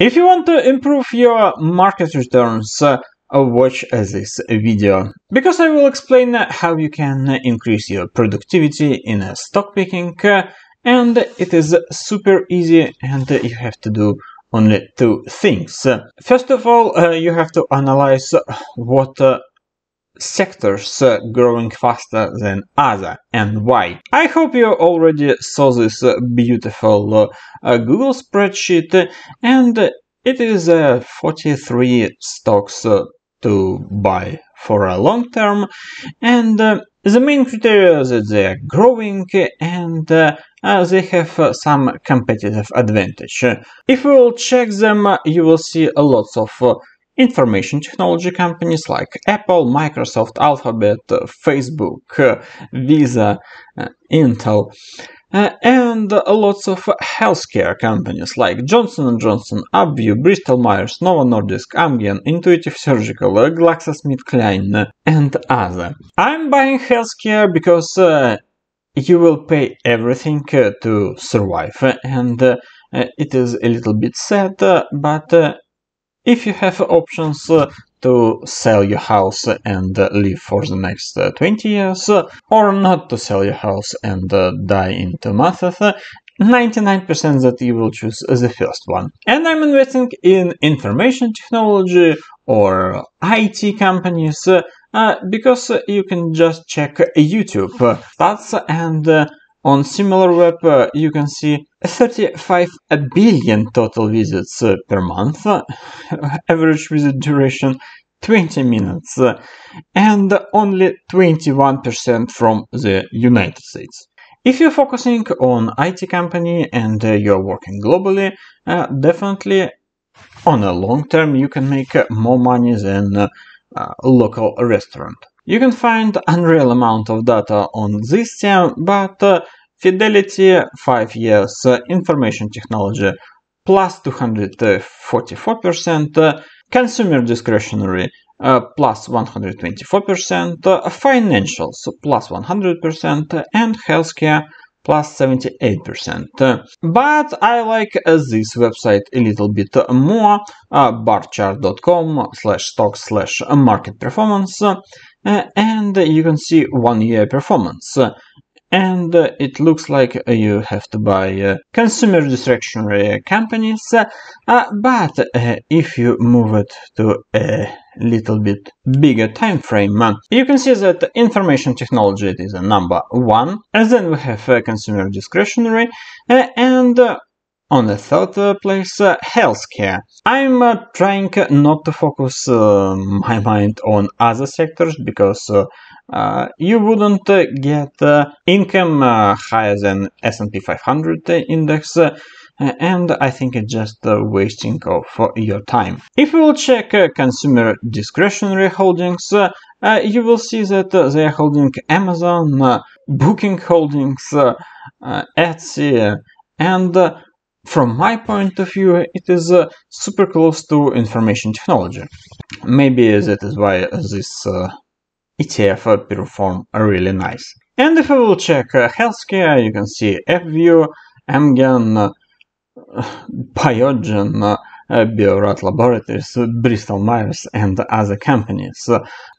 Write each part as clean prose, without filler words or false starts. If you want to improve your market returns, watch this video, because I will explain how you can increase your productivity in stock picking, and it is super easy and you have to do only two things. First of all, you have to analyze what sectors growing faster than other and why. I hope you already saw this beautiful Google spreadsheet, and it is 43 stocks to buy for a long term, and the main criteria that they are growing and they have some competitive advantage. If you will check them, you will see a lot of information technology companies like Apple, Microsoft, Alphabet, Facebook, Visa, Intel, and lots of healthcare companies like Johnson & Johnson, AbbVie, Bristol Myers, Novo Nordisk, Amgen, Intuitive Surgical, GlaxoSmithKline, and other. I'm buying healthcare because you will pay everything to survive, and it is a little bit sad, but if you have options to sell your house and live for the next 20 years, or not to sell your house and die in 2 months, 99% that you will choose the first one. And I'm investing in information technology or IT companies because you can just check YouTube stats, and on SimilarWeb you can see 35 billion total visits per month, average visit duration 20 minutes, and only 21% from the United States. If you're focusing on IT company and you're working globally, definitely on a long term you can make more money than a local restaurant. You can find unreal amount of data on this term, but Fidelity 5 years, information technology plus 244%, consumer discretionary plus 124%, financials plus 100%, and healthcare plus 78%. But I like this website a little bit more, barchart.com/stock/market-performance, and you can see 1 year performance. And it looks like you have to buy consumer discretionary companies, but if you move it to a little bit bigger time frame, you can see that information technology is number 1, and then we have consumer discretionary, and on the third place, healthcare. I'm trying not to focus my mind on other sectors, because you wouldn't get income higher than S&P 500 index, and I think it's just wasting of your time. If you will check consumer discretionary holdings, you will see that they are holding Amazon, Booking Holdings, Etsy, and from my point of view, it is super close to information technology. Maybe that is why this ETF perform really nice. And if I will check healthcare, you can see FVU, Amgen, Biogen, BioRat Laboratories, Bristol Myers, and other companies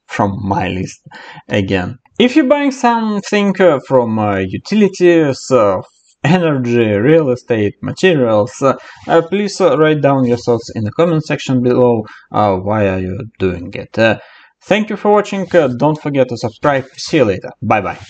from my list again. If you're buying something from utilities, energy, real estate, materials, please write down your thoughts in the comment section below. Why are you doing it? Thank you for watching. Don't forget to subscribe. See you later. Bye bye.